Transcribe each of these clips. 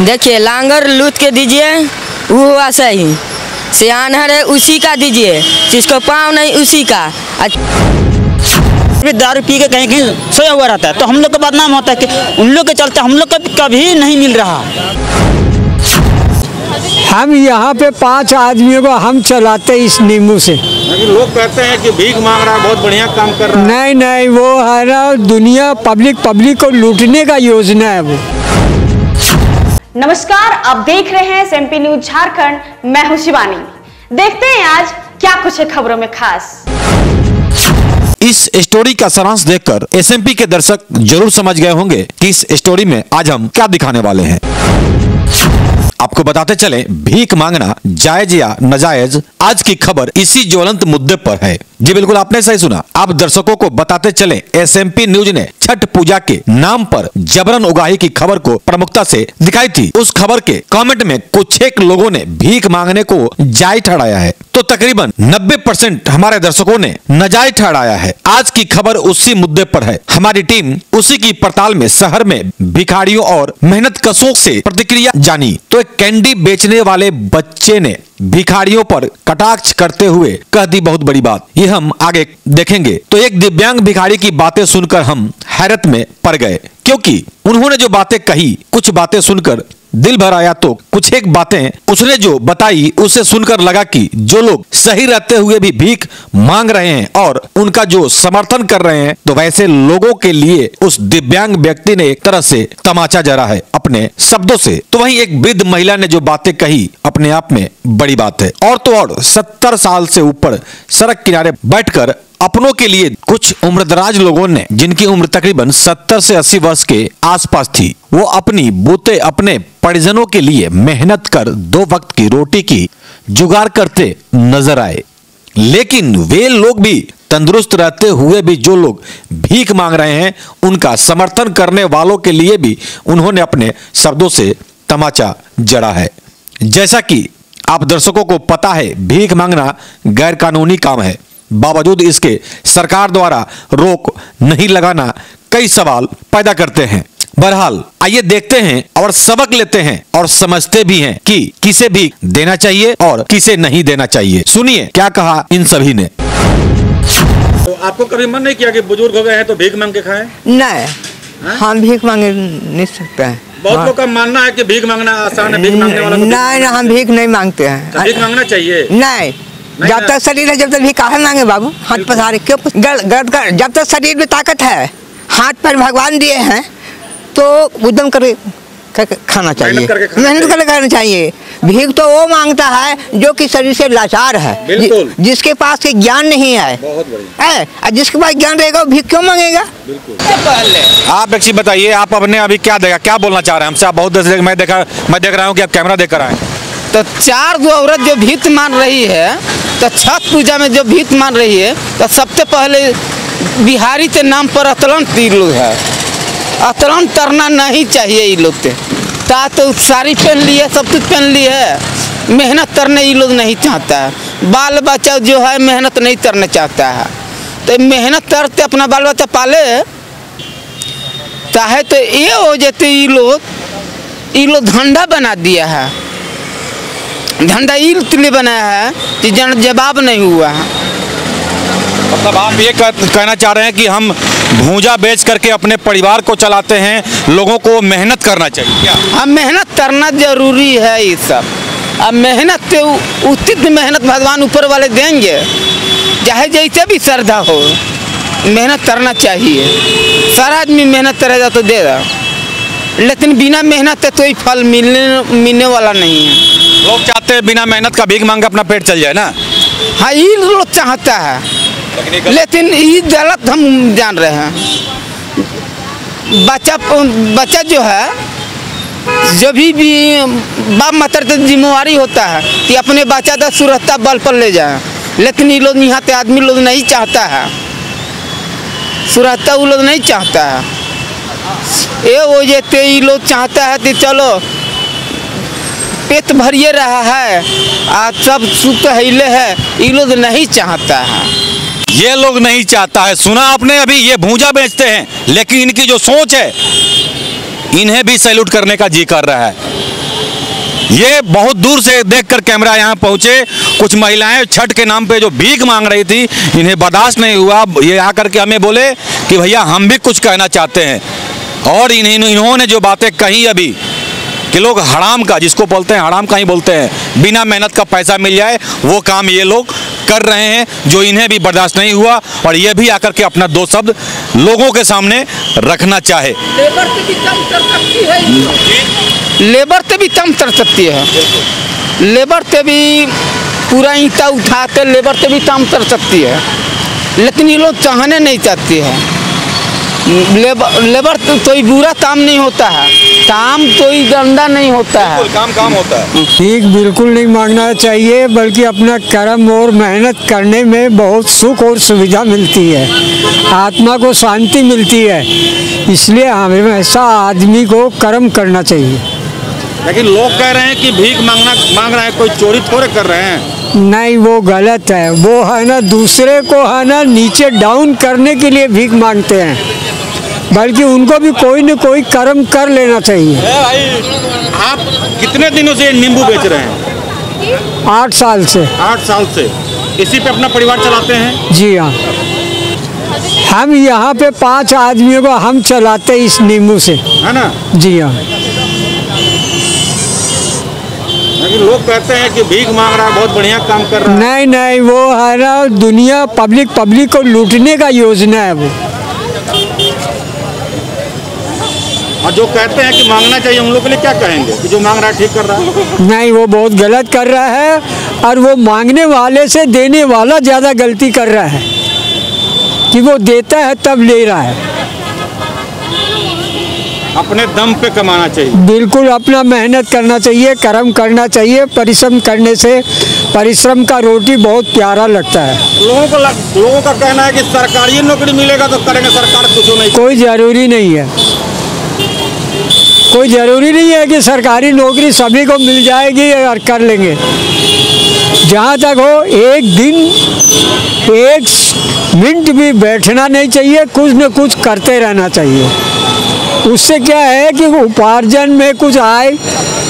देखिए लांगर लूट के दीजिए वो हुआ सही, सियानहर है उसी का दीजिए, जिसको पाँव नहीं उसी का। दारू पी के कहीं कहीं सोया हुआ रहता है तो हम लोग का बदनाम होता है कि उन लोग के चलते हम लोग को कभी नहीं मिल रहा। हम यहाँ पे 5 आदमियों को हम चलाते इस नींबू से। लोग कहते हैं कि भीख मांग रहा है, बहुत बढ़िया काम कर रहा है। नहीं नहीं, वो है ना दुनिया पब्लिक को लूटने का योजना है वो। नमस्कार, आप देख रहे हैं SMP न्यूज झारखंड, मैं हूं शिवानी। देखते हैं आज क्या कुछ है खबरों में खास। इस स्टोरी का सारांश देखकर SMP के दर्शक जरूर समझ गए होंगे कि इस स्टोरी में आज हम क्या दिखाने वाले हैं। आपको बताते चले, भीख मांगना जायज या नाजायज, आज की खबर इसी ज्वलंत मुद्दे पर है। जी बिल्कुल, आपने सही सुना। आप दर्शकों को बताते चले, SMP न्यूज ने छठ पूजा के नाम पर जबरन उगाही की खबर को प्रमुखता से दिखाई थी। उस खबर के कमेंट में कुछ एक लोगों ने भीख मांगने को जायज ठहराया है तो तकरीबन 90% हमारे दर्शकों ने नाजायज ठहराया है। आज की खबर उसी मुद्दे पर है। हमारी टीम उसी की पड़ताल में शहर में भिखारियों और मेहनत कसों से प्रतिक्रिया जानी तो एक कैंडी बेचने वाले बच्चे ने भिखारियों पर कटाक्ष करते हुए कह दी बहुत बड़ी बात। ये हम आगे देखेंगे। तो एक दिव्यांग भिखारी की बातें सुनकर हम हैरत में पड़ गए, क्योंकि उन्होंने जो बातें कही, कुछ बातें सुनकर दिल भर आया तो कुछ एक बातें उसने जो बताई उसे सुनकर लगा कि जो लोग सही रहते हुए भी भीख मांग रहे हैं और उनका जो समर्थन कर रहे हैं, तो वैसे लोगों के लिए उस दिव्यांग व्यक्ति ने एक तरह से तमाचा जरा है अपने शब्दों से। तो वहीं एक वृद्ध महिला ने जो बातें कही अपने आप में बड़ी बात है। और तो और 70 साल से ऊपर सड़क किनारे बैठकर अपनों के लिए कुछ उम्रदराज लोगों ने, जिनकी उम्र तकरीबन 70 से 80 वर्ष के आसपास थी, वो अपनी बूते अपने परिजनों के लिए मेहनत कर 2 वक्त की रोटी की जुगाड़ करते नजर आए। लेकिन वे लोग भी तंदुरुस्त रहते हुए भी जो लोग भीख मांग रहे हैं, उनका समर्थन करने वालों के लिए भी उन्होंने अपने शब्दों से तमाचा जड़ा है। जैसा कि आप दर्शकों को पता है, भीख मांगना गैर कानूनी काम है, बावजूद इसके सरकार द्वारा रोक नहीं लगाना कई सवाल पैदा करते हैं। बहरहाल, आइए देखते हैं और सबक लेते हैं और समझते भी हैं कि किसे भी देना चाहिए और किसे नहीं देना चाहिए। सुनिए क्या कहा इन सभी ने। तो आपको कभी मन नहीं किया कि बुजुर्ग हो गए हैं तो भीख मांग के खाएं? नहीं, हम भीख मांग नहीं सकते हैं। बहुत लोग का मानना है कि भीख मांगना आसान है, भीख मांगने वाला नहीं, हम भीख नहीं मांगते हैं। भीख मांगना चाहिए? नहीं, जब तक शरीर है जब तक भी काहे मांगे बाबू। हाथ पसारे क्यों कर, जब तक शरीर में ताकत है, हाथ पैर भगवान दिए हैं तो उद्यम करके खाना चाहिए, मेहनत करके खाना चाहिए। भीख तो वो मांगता है जो कि शरीर से लाचार है, जिसके पास के ज्ञान नहीं है। बहुत बढ़िया है, जिसके पास ज्ञान रहेगा वो भीख क्यों मांगेगा। बिल्कुल। आप एक चीज बताइए, आप अपने अभी क्या देखा, क्या बोलना चाह रहे हैं हमसे? आप बहुत देर से मैं देख रहा हूँ कि आप कैमरा देख कर आए। तो 4 औरत जो भीख मांग रही है, तो छठ पूजा में जो भीख मांग रही है, तो सबसे पहले बिहारी के नाम पर अतलन तीर लोग है। अतलन तरना नहीं चाहिए ये लोग के। तो साड़ी पहन ली है, सब कुछ पहन ली है, मेहनत करने ये लोग नहीं चाहता है। बाल बच्चा जो है मेहनत नहीं करना चाहता है, तो मेहनत करते अपना बाल बच्चा पाले चाहे तो ये हो जाते। ये लोग धंधा बना दिया है, धंधा इसलिए बनाया है कि जन जवाब नहीं हुआ है। मतलब आप ये कहना चाह रहे हैं कि हम भूजा बेच करके अपने परिवार को चलाते हैं, लोगों को मेहनत करना चाहिए क्या? अब मेहनत करना जरूरी है ये सब। अब मेहनत से उचित मेहनत भगवान ऊपर वाले देंगे, चाहे जैसे भी श्रद्धा हो, मेहनत करना चाहिए। सारा आदमी मेहनत करेगा तो देगा, लेकिन बिना मेहनत से कोई फल मिलने वाला नहीं है। लोग चाहते हैं बिना मेहनत का भीख मांग अपना पेट चल जाए ना। हाँ, ये लोग चाहता है, लेकिन ये गलत हम जान रहे हैं। बच्चा जो है, जो भी बाप मातर की जिम्मेवारी होता है कि अपने बच्चा का सुरक्षा बल पर ले जाए, लेकिन ये लोग यहाँ के आदमी लोग नहीं चाहता है सुरक्षा, वो लोग नहीं चाहता है। ये वो जैसे ये लोग चाहता है कि चलो पेट भरिए रहा है, आज सब सुत हिले है, ये लोग नहीं चाहता है। ये लोग नहीं चाहता है, सुना आपने। अभी ये भूजा बेचते हैं, लेकिन इनकी जो सोच है इन्हें भी सैल्यूट करने का जी कर रहा है। ये बहुत दूर से देखकर कैमरा यहाँ पहुँचे। कुछ महिलाएं छठ के नाम पे जो भीख मांग रही थी, इन्हें बर्दाश्त नहीं हुआ, ये आकर के हमें बोले कि भैया हम भी कुछ कहना चाहते हैं। और इन्होंने जो बातें कही अभी कि लोग हराम का, जिसको बोलते हैं हराम का ही बोलते हैं, बिना मेहनत का पैसा मिल जाए वो काम ये लोग कर रहे हैं, जो इन्हें भी बर्दाश्त नहीं हुआ। और ये भी आकर के अपना दो शब्द लोगों के सामने रखना चाहे। लेबर से भी कम कर सकती है, लेबर से भी कम कर सकती है, लेबर से भी पूरा ईंटा उठा कर लेबर से भी कम कर सकती है, लेकिन ये लोग चाहने नहीं चाहती है। लेबर कोई बुरा काम नहीं होता है, काम कोई गंदा नहीं होता है, काम काम होता है। ठीक बिल्कुल नहीं मांगना चाहिए, बल्कि अपना कर्म और मेहनत करने में बहुत सुख और सुविधा मिलती है, आत्मा को शांति मिलती है, इसलिए हमेशा आदमी को कर्म करना चाहिए। लेकिन लोग कह रहे हैं कि भीख मांग रहा है, कोई चोरी थोड़े कर रहे हैं। नहीं, वो गलत है, वो है ना दूसरे को है ना नीचे डाउन करने के लिए भीख मांगते हैं, बल्कि उनको भी कोई न कोई कर्म कर लेना चाहिए। आप कितने दिनों से नींबू बेच रहे हैं? 8 साल से। 8 साल से इसी पे अपना परिवार चलाते हैं? जी हाँ, हम यहाँ पे 5 आदमियों को हम चलाते हैं इस नींबू से, है ना? जी हाँ। लोग कहते हैं कि भीख मांग रहा है, बहुत बढ़िया काम कर रहा है। नहीं नहीं, वो है ना दुनिया पब्लिक को लूटने का योजना है वो। और जो कहते हैं कि मांगना चाहिए, हम लोग के लिए क्या कहेंगे कि जो मांग रहा है ठीक कर रहा है? नहीं, वो बहुत गलत कर रहा है, और वो मांगने वाले से देने वाला ज्यादा गलती कर रहा है कि वो देता है तब ले रहा है। अपने दम पे कमाना चाहिए, बिल्कुल अपना मेहनत करना चाहिए, कर्म करना चाहिए। परिश्रम करने से, परिश्रम का रोटी बहुत प्यारा लगता है। लोगों का कहना है कि सरकारी नौकरी मिलेगा तो करेंगे, सरकार कुछ नहीं। कोई जरूरी नहीं है, कोई जरूरी नहीं है कि सरकारी नौकरी सभी को मिल जाएगी और कर लेंगे। जहाँ तक हो एक दिन एक मिनट भी बैठना नहीं चाहिए, कुछ न कुछ करते रहना चाहिए। उससे क्या है कि उपार्जन में कुछ आय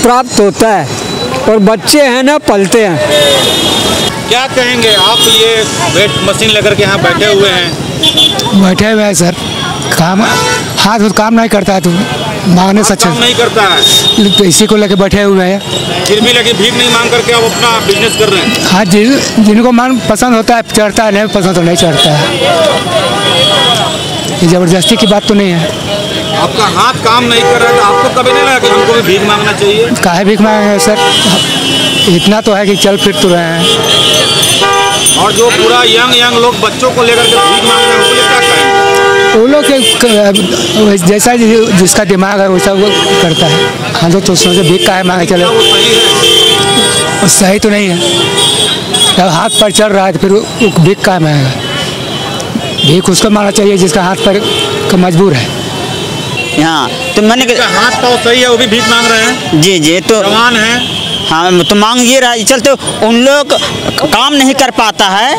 प्राप्त होता है और बच्चे हैं ना पलते हैं। क्या कहेंगे आप, ये वेट मशीन लेकर के यहाँ बैठे हुए हैं? बैठे हुए हैं सर, काम हाथ में काम नहीं करता है, तू मांगने सच नहीं करता है, इसी को लेकर बैठे हुए हैं। फिर भी लेकिन भीख नहीं मांग करके आप अपना बिजनेस कर रहे हैं? हाँ, जिनको मन पसंद होता है चढ़ता है, नहीं पसंद तो नहीं चढ़ता है, ज़बरदस्ती की बात तो नहीं है। आपका हाथ काम नहीं कर रहा था, आपको कभी नहीं लगा कि हमको भी भीख मांगना चाहिए? काहे भीख मांगे सर, इतना तो है कि चल फिर तो रहे हैं। और जो पूरा यंग लोग बच्चों को लेकर के भीख मांग रहे हैं, उनको क्या कहें? वो लोग जैसा जिसका दिमाग है वैसा वो करता है। हम लोग तो सोचते भीख काहे मांगे, चलो वो सही तो नहीं है। जब हाथ पर चल रहा है तो फिर वो भीख काहे मांगेगा? भीख उसको मांगना चाहिए जिसका हाथ पर मजबूर है। हाँ, तो मैंने हाथ पाँव सही है, वो भी भीख मांग रहे हैं। जी जी, तो जवान है, हाँ तो मांग ये रहा चलते। उन लोग काम नहीं कर पाता है,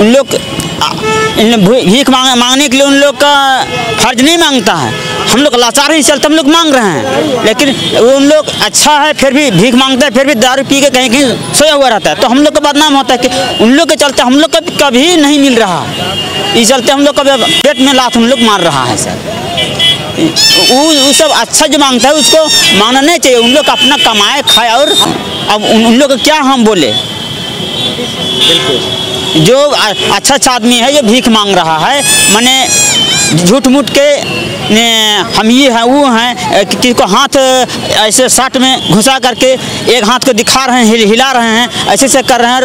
उन लोग भीख मांगने के लिए उन लोग का फर्ज नहीं मांगता है। हम लोग लाचार ही चलते, हम लोग मांग रहे हैं, लेकिन उन लोग अच्छा है फिर भी भीख मांगते हैं, फिर भी दारू पी के कहीं कहीं सोया हुआ रहता है। तो हम लोग का बदनाम होता है कि उन लोग के चलते हम लोग को कभी नहीं मिल रहा, इस चलते हम लोग का पेट में लात हम लोग मार रहा है सर। वो सब अच्छा जो मांगता है उसको मांगना नहीं चाहिए। उन लोग अपना कमाए खाए, और अब उन लोग क्या हम बोले। बिल्कुल जो अच्छा आदमी है ये भीख मांग रहा है, माने झूठ मूठ के हम ये हैं वो हैं, किसी को हाथ ऐसे शर्ट में घुसा करके एक हाथ को दिखा रहे हैं, हिला रहे हैं, ऐसे ऐसे कर रहे हैं,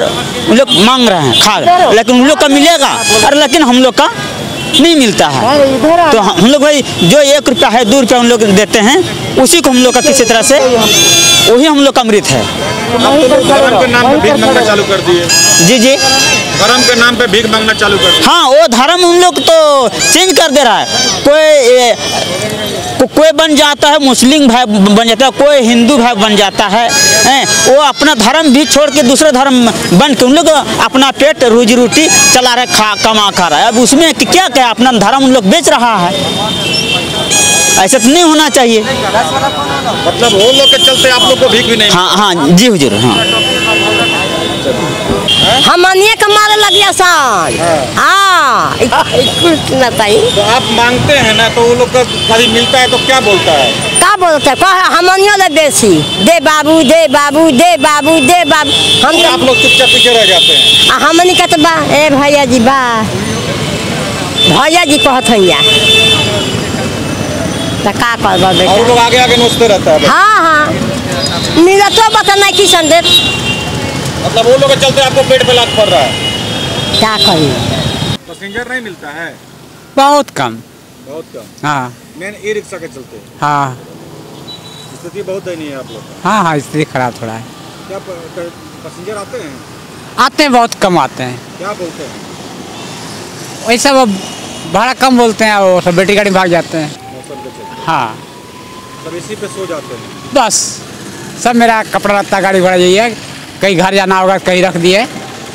उन लोग मांग रहे हैं खा, लेकिन उन लोग का मिलेगा और लेकिन हम लोग का नहीं मिलता है। तो हम लोग भाई जो 1 रुपया है 2 रुपया उन लोग देते हैं, उसी को हम लोग का किसी तरह से वही हम लोग का अमृत है। धर्म के नाम पे भीख मांगना चालू कर दिए। जी जी, धर्म के नाम पे भीख मांगना चालू कर दिए। हाँ, वो धर्म उन लोग तो चेंज कर दे रहा है। कोई बन जाता है मुस्लिम भाई बन जाता है, कोई हिंदू भाई बन जाता है, वो अपना धर्म भी छोड़ के दूसरा धर्म बन के उन लोग अपना पेट रोजी रोटी चला रहे, खा रहा है। अब उसमें क्या क्या अपना धर्म उन लोग बेच रहा है। ऐसा तो नहीं होना चाहिए। मतलब वो लोग के चलते आप लोग को भीख भी नहीं। हाँ हाँ जी हुजूर। हाँ हम अन्य कमाने लगिया साल। हाँ कुछ ना ताई। तो आप मांगते हैं ना तो वो लोग का कभी मिलता है तो क्या बोलता है? क्या बोलता है? कह हम अन्यों ले बेसी दे बाबू दे बाबू दे बाबू दे बाबू। हम आप लोग चुपचाप पीछे रह जाते हैं। हम अन्य कहते बा ए भैया जी बा भैया जी कहते हैं यार तो क्या कर बाबू। और लोग आगे आगे नोचते रहता है। हाँ हाँ मिला तो पता नहीं कि संदेश मतलब वो लोग चलते आपको पेट पे लात पड़ रहा है। क्या करें? पैसेंजर नहीं मिलता है। बहुत कम। बहुत कम। हाँ। मैंने ई रिक्शा के चलते। हाँ। स्थिति बहुत दयनीय है आप लोग का। हाँ हाँ स्थिति खराब थोड़ा है। क्या पैसेंजर आते हैं? आते हैं बहुत कम आते हैं। क्या बोलते हैं? वैसा वो भाड़ा कम बोलते हैं वो सब बैटरी गाड़ी भाग जाते हैं। हाँ सब इसी पे सो जाते हैं। बस सब मेरा कपड़ा लत्ता गाड़ी भाड़ा यही है। कहीं घर जाना होगा कहीं रख दिए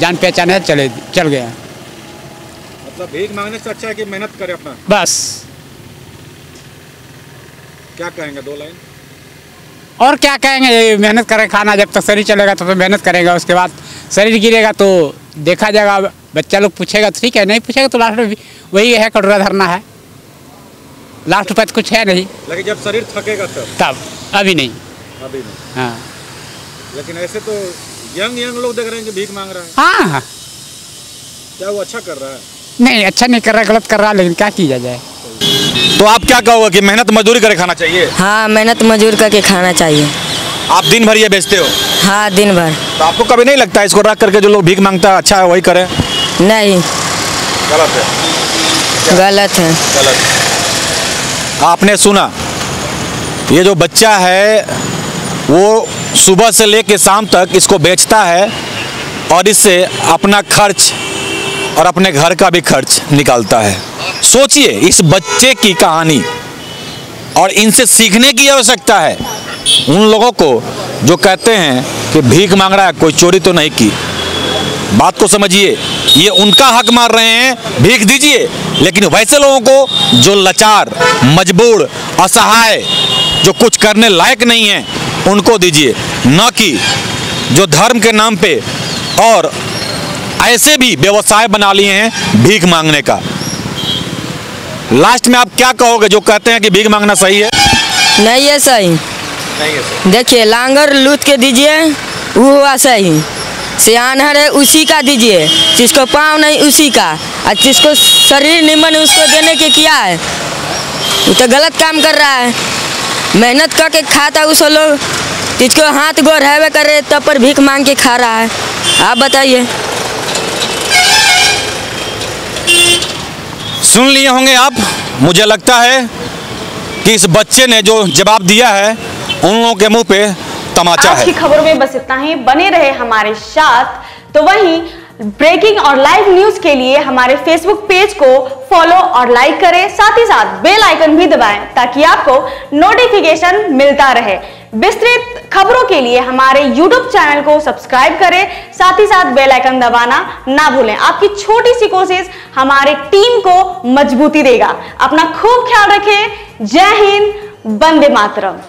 जान पहचान है चले चल गया। मतलब भीख मांगने से अच्छा है कि मेहनत करे अपना। बस क्या कहेंगे दो लाइन और क्या कहेंगे? मेहनत करें खाना जब तक शरीर चलेगा तब तो मेहनत करेगा। उसके बाद शरीर गिरेगा तो देखा जाएगा। बच्चा लोग पूछेगा तो ठीक है नहीं पूछेगा तो लास्ट में वही है कटोरा धरना है। लास्ट पर कुछ है नहीं। लेकिन जब शरीर थकेगा तब अभी नहीं। अभी नहीं। हाँ लेकिन ऐसे तो यंग लोग देख रहे हैं कि भीख मांग रहा है। हाँ हाँ क्या वो अच्छा कर रहा है? नहीं अच्छा नहीं कर रहा है गलत कर रहा है लेकिन क्या किया जाए। तो आप क्या कहोगे कि मेहनत मजदूरी करके खाना चाहिए? हाँ मेहनत मजदूरी करके खाना चाहिए। आप दिन भर ये बेचते हो? हाँ दिन भर। तो आपको कभी नहीं लगता है इसको रख करके जो लोग भीख मांगता है अच्छा है वही करे? नहीं गलत है। गलत है गलत। आपने सुना ये जो बच्चा है वो सुबह से लेकर शाम तक इसको बेचता है और इससे अपना खर्च और अपने घर का भी खर्च निकालता है। सोचिए इस बच्चे की कहानी और इनसे सीखने की आवश्यकता है उन लोगों को जो कहते हैं कि भीख मांग रहा है कोई चोरी तो नहीं की। बात को समझिए ये उनका हक मार रहे हैं भीख दीजिए लेकिन वैसे लोगों को जो लाचार मजबूर असहाय जो कुछ करने लायक नहीं है उनको दीजिए न कि जो धर्म के नाम पे और ऐसे भी व्यवसाय बना लिए हैं भीख मांगने का। लास्ट में आप क्या कहोगे जो कहते हैं कि भीख मांगना सही है? नहीं है सही नहीं है सही। देखिए लांगर लूट के दीजिए वो हुआ सही। सियानहर है उसी का दीजिए जिसको पाँव नहीं उसी का और जिसको शरीर निमन उसको देने के किया है वो तो गलत काम कर रहा है। मेहनत करके खाता उस लोग जिसको हाथ गोर हैवे करे तब पर भीख मांग के खा रहा है। आप बताइए। सुन लिए होंगे आप। मुझे लगता है कि इस बच्चे ने जो जवाब दिया है उन लोगों के मुंह पे तमाचा है। आज की खबरों में बस इतना ही। बने रहे हमारे साथ। तो वहीं ब्रेकिंग और लाइव न्यूज के लिए हमारे फेसबुक पेज को फॉलो और लाइक करें। साथ ही साथ बेल आइकन भी दबाएं ताकि आपको नोटिफिकेशन मिलता रहे। विस्तृत खबरों के लिए हमारे YouTube चैनल को सब्सक्राइब करें। साथ ही साथ बेल आइकन दबाना ना भूलें। आपकी छोटी सी कोशिश हमारे टीम को मजबूती देगा। अपना खूब ख्याल रखें। जय हिंद। वंदे मातरम।